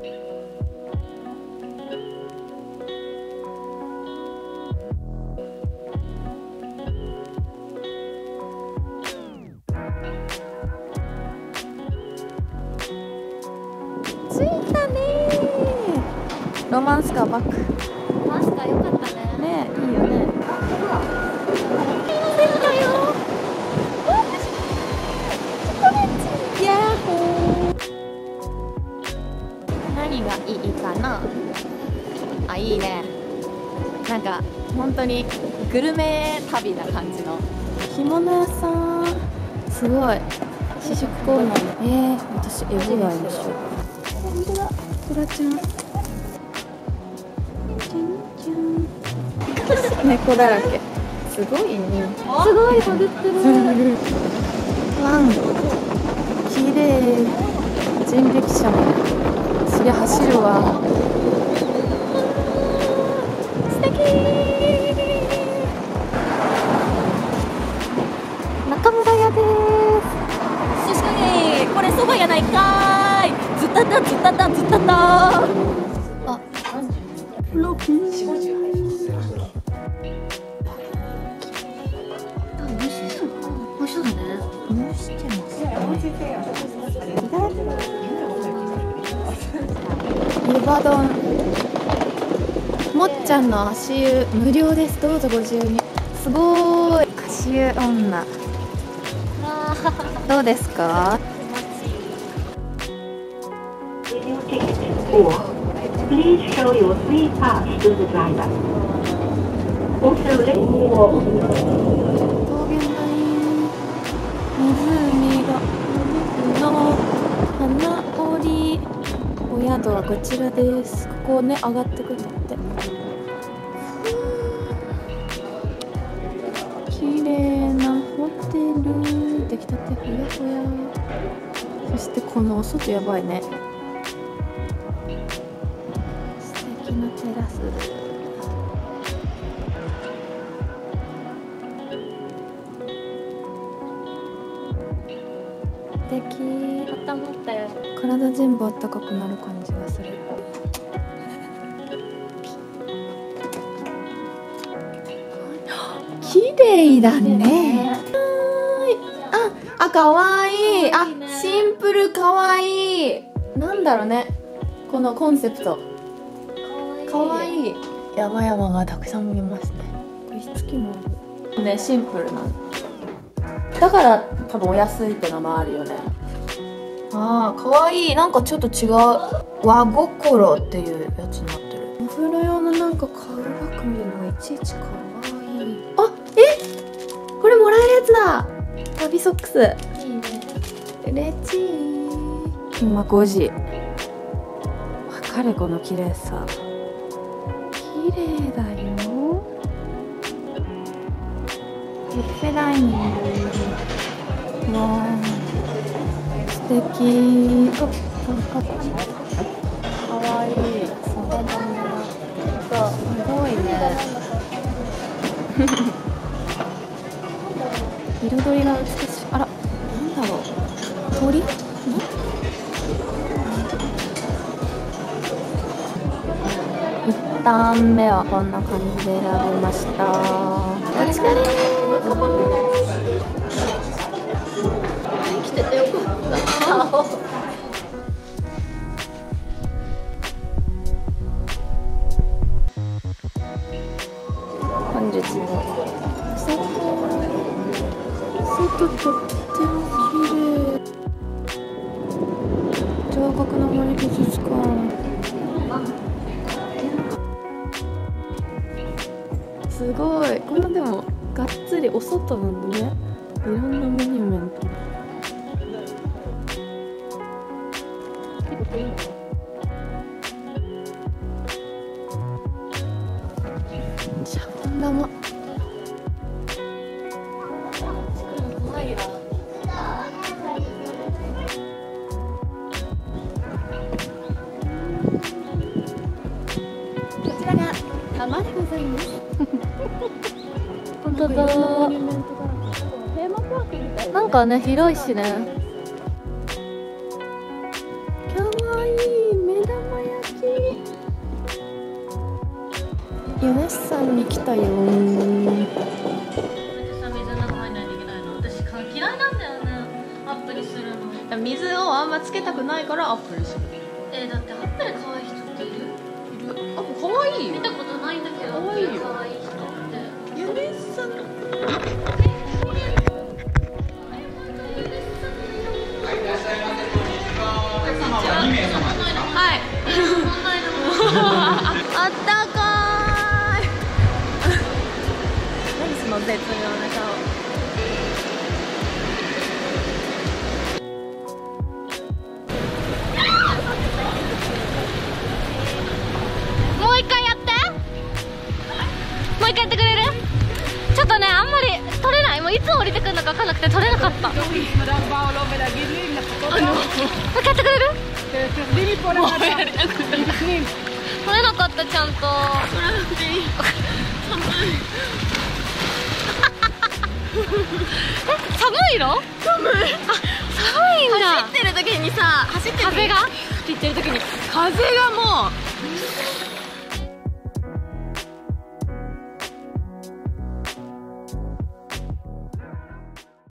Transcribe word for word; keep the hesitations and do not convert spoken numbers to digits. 着いたねー。ロマンスカーバック。ロマンスカーよかったね。ねえ、いいよね。ピンクだよ。チョコレート。ヤッホー。何がいいかな。あ、いいね。なんか本当にグルメ旅な感じの。干物屋さん。すごい。試食コーナー。ええー、私エゴガイでしょ。本当だ、トラちゃん。猫だらけ。すごいね。すごい、探ってる。ワン。綺麗。人力車も。そりゃ走るわ。素敵。中村屋です。しかし、これ蕎麦やないか。たたつたたつたた。あ、ロキ。美味しそうね。蒸してます。いただきます。湯葉丼。もっちゃんの足湯無料です。どうぞご自由に。すごーい。足湯女。どうですか？Four. Please show your free pass to the driver. Also, let me walk. 桃源台、湖が僕の花織。お宿はこちらです。ここをね、上がってくるんだって。綺麗なホテル。できたてほやほや。そしてこのお外やばいね。テラス。素敵。温まったよ。体全部あったかくなる感じがする。綺麗だね。あ、あ、可愛い。あ、シンプル可愛い。なんだろうね。このコンセプト。可愛い山々がたくさん見えますね。月もね、シンプルな。だから多分お安いってのもあるよね。ああ、可愛い。なんかちょっと違う。和心っていうやつになってる。お風呂用のなんか顔楽見るのがいちいち可愛い。あ、え、これもらえるやつだ。旅ソックス。いいね。嬉しい。今ごじ。わかるこの綺麗さ。綺麗だよ。ビュッフェダイニング。わー、素敵。かわいい。すごいね。彩りが美しい。あら、なんだろう。鳥？いちターンめはこんな感じで選びました。お疲れ。来ててよかった。本日も外、外とっても綺麗。彫刻の森美術館。すごい。こんなでもがっつりお外なんでね。いろんなモニュメント。シャボン玉。こちらが玉でございます。本当だ。なんかね、広いしね。可愛い目玉。ヨネッサンに来たよー。水の中入らないといけないの。私顔嫌いなんだよね、アップルするの。水をあんまつけたくないからアップルする。えー、だってアップル可愛い人っている？いる。あ、可愛いよ。見たことないんだけど、可愛いよ。可愛い人って。ヨネッサン。あったかーい何その絶妙な顔。もう一回やって、もう一回やってくれる？ちょっとね、あんまり取れない。もういつ降りてくるのか分かんなくて取れなかった。もう一回やってくれる？取れなかった、ちゃんと。え、寒いの？寒い。あ、寒いんだ。走ってる時にさ、走ってる時に、走ってる時に風がもう